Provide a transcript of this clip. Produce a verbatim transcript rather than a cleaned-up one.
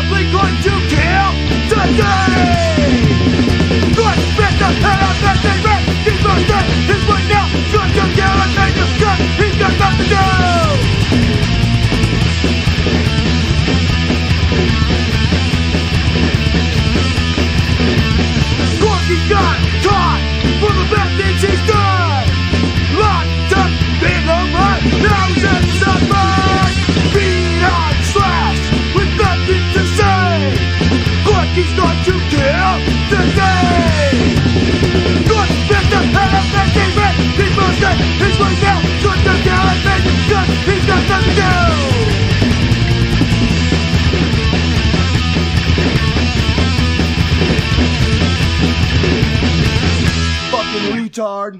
probably going to kill the day. Let's spit the head out that they ran. He's on that, he's right now. Let's go down and make a cut. He's got nothing to do. Scorky got caught for the bad things he's done. Locked up in the mud. Now he's inside mine. Beat on slash with nothing to say. Scorky's going to kill the day. Good fit the head of that they ran. He's most dead. He's right now. Good to kill and make him shut. He's got nothing to do. Fucking retard.